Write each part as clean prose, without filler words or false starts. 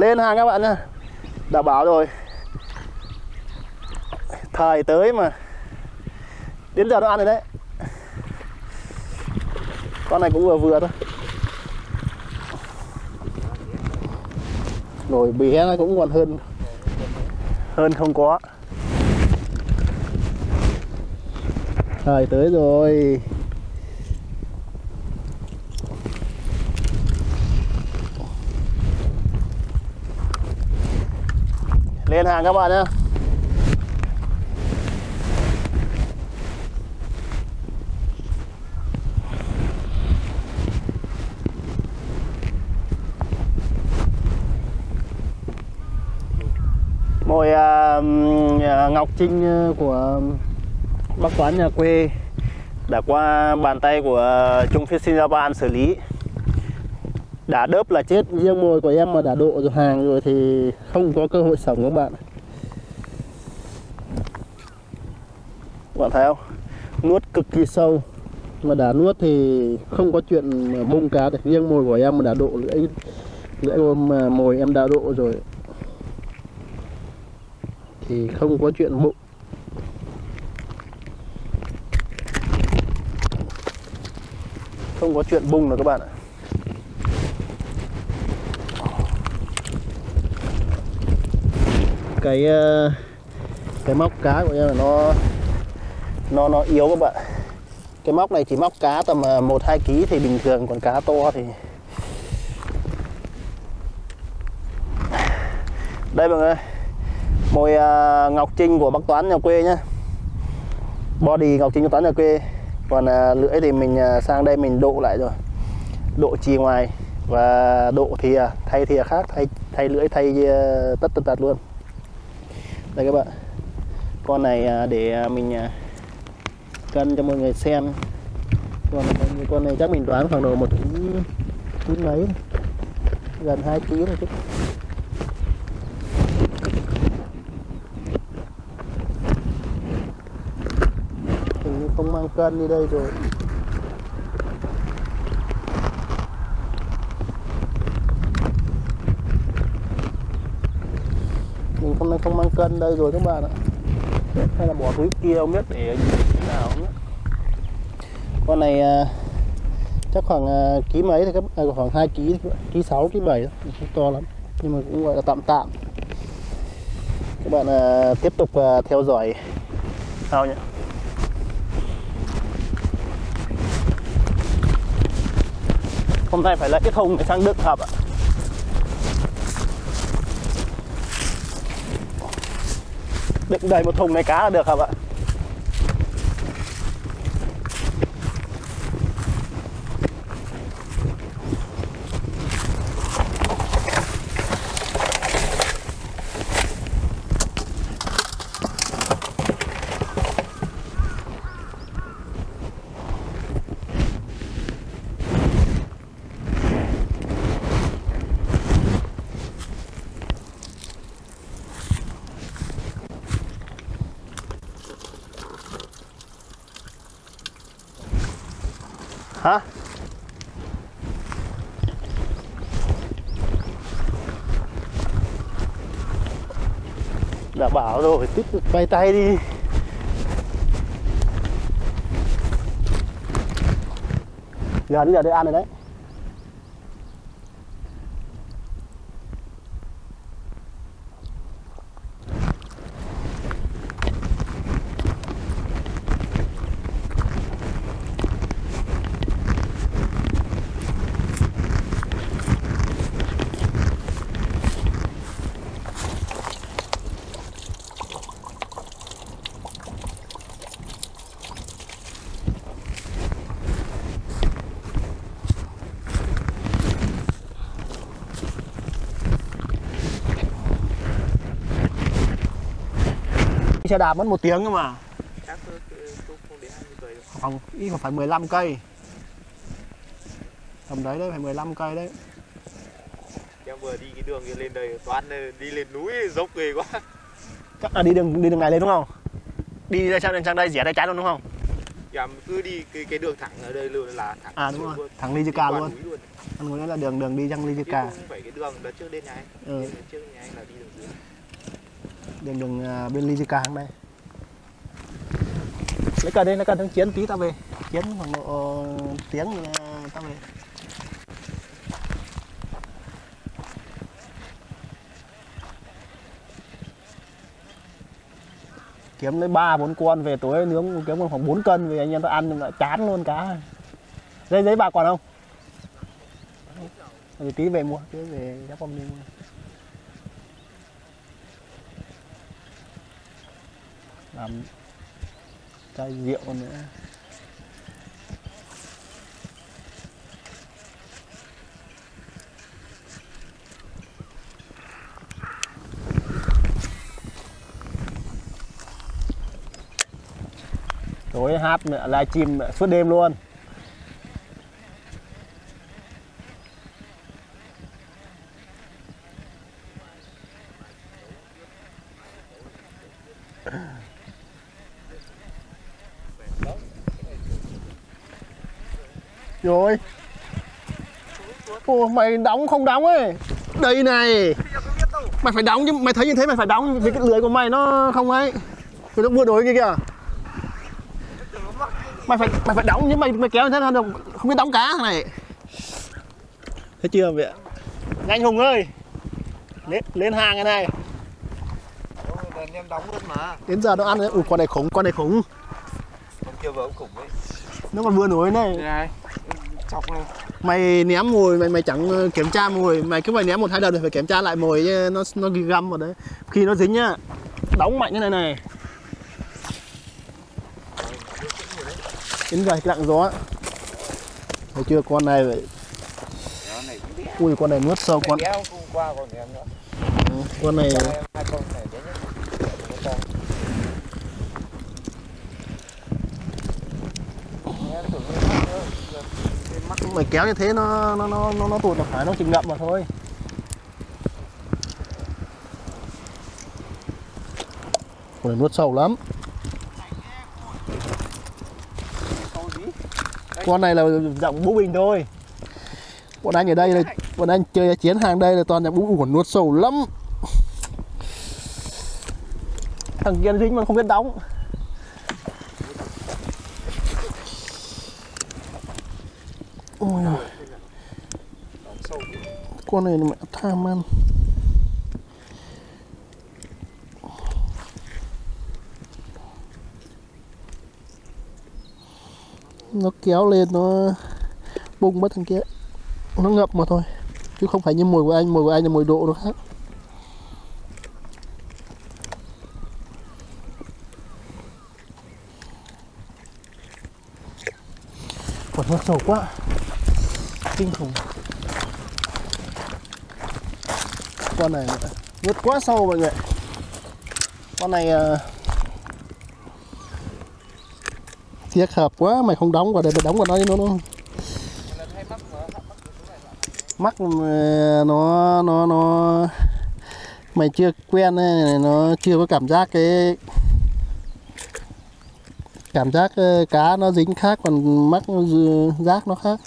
Lên hàng các bạn nha. Đã bảo rồi, thời tới mà, đến giờ nó ăn rồi đấy. Con này cũng vừa vừa thôi. Nồi bé nó cũng còn hơn, hơn không có. Thời tới rồi. Lên hàng các bạn nhé. Mồi Ngọc Trinh của bác Toán nhà quê đã qua bàn tay của Trung Fishing Japan xử lý. Đã đớp là chết, riêng mồi của em mà đã độ rồi, hàng rồi thì không có cơ hội sống các bạn. Các bạn thấy không? Nuốt cực kỳ sâu, mà đã nuốt thì không có chuyện mà bung cá được. Riêng mồi của em mà đã độ, lưỡi mà mồi em đã độ rồi thì không có chuyện bụng. Không có chuyện bung nữa các bạn ạ. Cái móc cá của em là nó yếu các bạn. Cái móc này chỉ móc cá tầm 1-2 kg thì bình thường, còn cá to thì đây mọi người. Mồi Ngọc Trinh của bác Toán nhà quê nhá. Body Ngọc Trinh của Toán nhà quê. Còn lưỡi thì mình sang đây mình độ lại rồi. Độ chì ngoài và độ thìa khác, thay lưỡi, thay tất luôn. Đây các bạn. Con này để mình cân cho mọi người xem. Con này chắc mình đoán khoảng độ 1 kg mấy, gần 2 kg rồi chứ. Hình như không mang cân đi đây rồi. Hôm nay không mang cân đây rồi các bạn ạ. Hay là bỏ túi kia không biết để thế nào không biết. Con này chắc khoảng ký mấy thì các bạn, khoảng 2 kg, ký 6, ký 7 đó. Không to lắm nhưng mà cũng gọi là tạm tạm. Các bạn tiếp tục theo dõi sau nhé. Hôm nay phải lấy cái thùng để sang Đức hợp ạ. Định đầy một thùng này cá là được hả bạn? Hả? Đã bảo rồi, tiếp tục bay tay đi. Gần giờ để ăn rồi đấy. Xe đạp mất 1 tiếng cơ mà. Chắc không đến 20 cây. Không, ít phải 15 cây. Tầm đấy đấy, phải 15 cây đấy. Em vừa đi cái đường kia lên đây, Toán đi lên núi dốc ghê quá. Chắc là đi đường này lên đúng không? Đi ra sang đây rẽ tay trái luôn đúng không? Dạ, cứ đi cái đường thẳng ở đây luôn là thẳng. À đúng rồi, thẳng Lijika luôn. Anh ngồi đấy là đường đi răng Lijika. Không phải cái đường đợt trước đến nhà anh. Ừ. Đợt trước nhà anh là đi đường dưới. Đường bên Lijika hôm nay. Lấy cả đây nó cần thắng chiến tí ta về. Chiến khoảng độ tiếng ta về. Kiếm lấy 3-4 con về tối nướng kiếm khoảng 4 cân về anh em ta ăn lại chán luôn cá. Giấy bà còn không? Thì tí về mua, tí về giá con đi mua. Làm chai rượu nữa. Tối hát mẹ live stream suốt đêm luôn. Rồi. Ô mày đóng không đóng ấy. Đây này. Mày phải đóng chứ, mày thấy như thế mày phải đóng vì cái lưới của mày nó không ấy. Tụi nó mua đối kia kìa. Mày phải đóng chứ mày kéo như thế nào không biết đóng cá này. Thấy chưa vậy? Anh Hùng ơi. Lên hàng cái này. Ủa, em đóng luôn mà. Đến giờ nó ăn đấy. Ủa, con này khủng. Con kia vừa cũng khủng đấy. Nó còn vừa nổi này. Này. Chọc này. Mày ném mồi mày chẳng kiểm tra mồi, mày cứ phải ném 1-2 lần thì phải kiểm tra lại mồi chứ nó găm vào đấy. Khi nó dính nhá. Đóng mạnh như này. Đến vài cái lặng gió. Thấy chưa, con này vậy. Ui con này nuốt sâu con. Con này. Mày kéo như thế nó tụt là phải, nó chỉ ngậm mà thôi. Con này nuốt sâu lắm. Con này là giọng bú bình thôi. Bọn anh ở đây là bọn anh chơi chiến hàng đây là toàn là bú uổng nuốt sầu lắm. Thằng kia dính mà không biết đóng. Ôi giời. Con này mẹ tham ăn. Nó kéo lên nó bung mất thằng kia. Nó ngập mà thôi. Chứ không phải như mồi của anh là mồi độ nó khác. Còn nó sầu quá. Kinh khủng. Con này nuốt quá sâu mọi người. Con này thiệt hợp quá, mày không đóng vào đây, mày đóng vào nó chứ nó mắc nó mày chưa quen này, nó chưa có cảm giác cái cảm giác cá nó dính khác, còn mắc giác nó khác.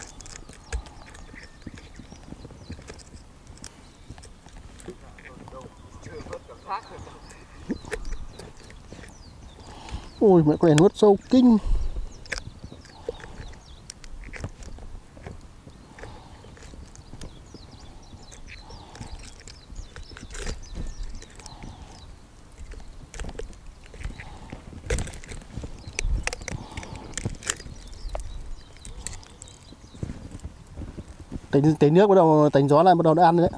Ôi mẹ, con này nuốt sâu kinh. Tính nước bắt đầu, tính gió lại bắt đầu nó ăn đấy.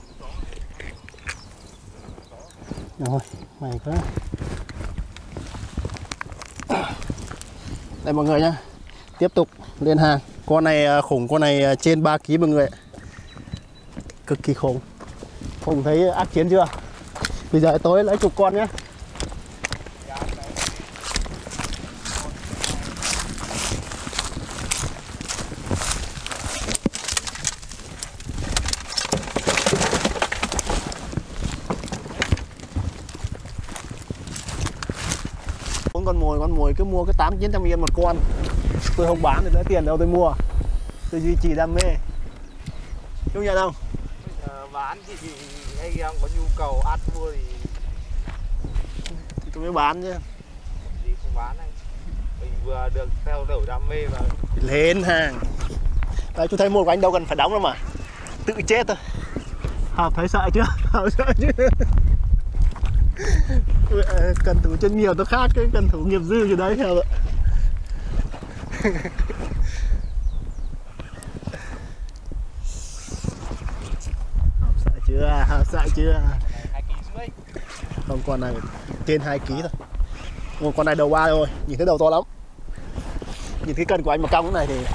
Rồi, mày quá. Đây mọi người nhá. Tiếp tục lên hàng. Con này khủng, con này trên 3 kg mọi người. Cực kỳ khủng. Khủng thấy ác chiến chưa? Bây giờ tối lấy chục con nhá. Con mồi cứ mua cái 800-900 yên một con. Tôi không bán thì lấy tiền đâu tôi mua. Tôi duy trì đam mê. Công nhận không? Bán thì anh em có nhu cầu ăn mua thì tôi mới bán chứ. Thì không bán anh. Mình vừa được theo đuổi đam mê và lên hàng. Đấy, chú thấy một của anh đâu cần phải đóng đâu mà. Tự chết thôi. Học thấy sợ chưa? Học sợ chưa? Cần thủ chân nhiều nó khác cái cần thủ nghiệp dư gì đấy theo ạ. Học sợ chưa? Học sợ chưa? 2 kg rưỡi. Không, con này trên 2 kg thôi. Một con này đầu 3 thôi, nhìn thấy đầu to lắm. Nhìn cái cân của anh mà cong thế này thì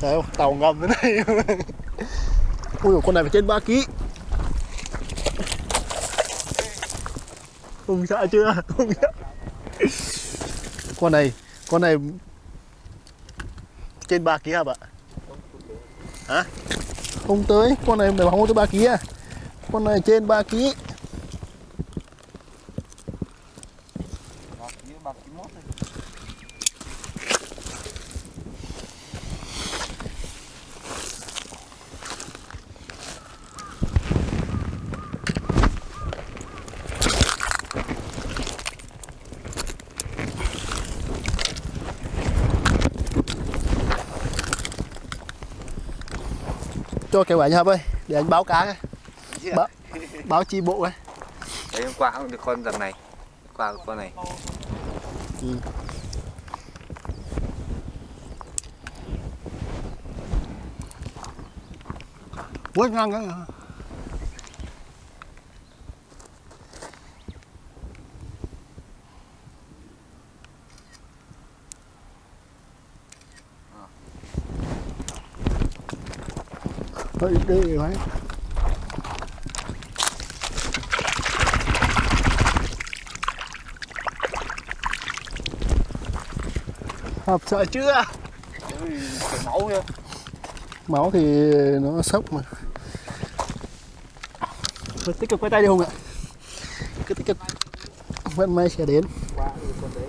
trời ơi, tàu ngầm thế này. Ui, con này phải trên 3 kg. Không sợ chưa? Không sợ. Con này trên 3 kg hả bạn? Hả? Không tới, con này không tới 3 kg. Con này trên 3 kg. 3 kg 1 thôi. Cho kêu anh Hợp ơi, để anh báo cá cái. Báo chi bộ ấy. Đấy, hôm qua không được con dần này. Qua con này. Ừ. Quét ngang cái. Thôi đi rồi. Hợp sợ chưa? Máu chưa? Máu thì nó sốc mà. Phải tích cực quay tay đi Hùng ạ. Cứ tích cực. Vẫn may sẽ đến. Qua con đấy.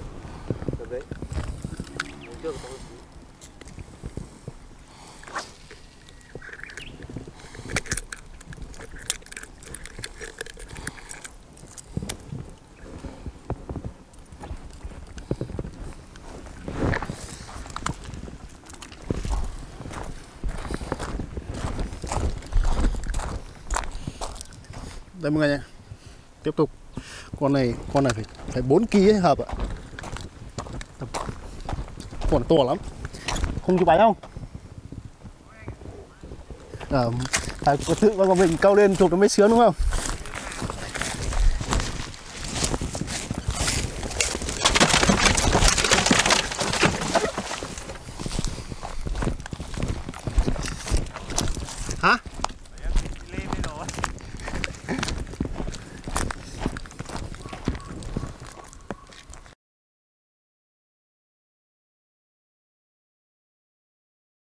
Con đấy. Trước tôi. Đây mọi người nha. Tiếp tục. Con này phải 4 kg hợp ạ. Con to lắm. Không chịu bánh không? Phải tự con mình câu lên chụp nó mới sướng đúng không?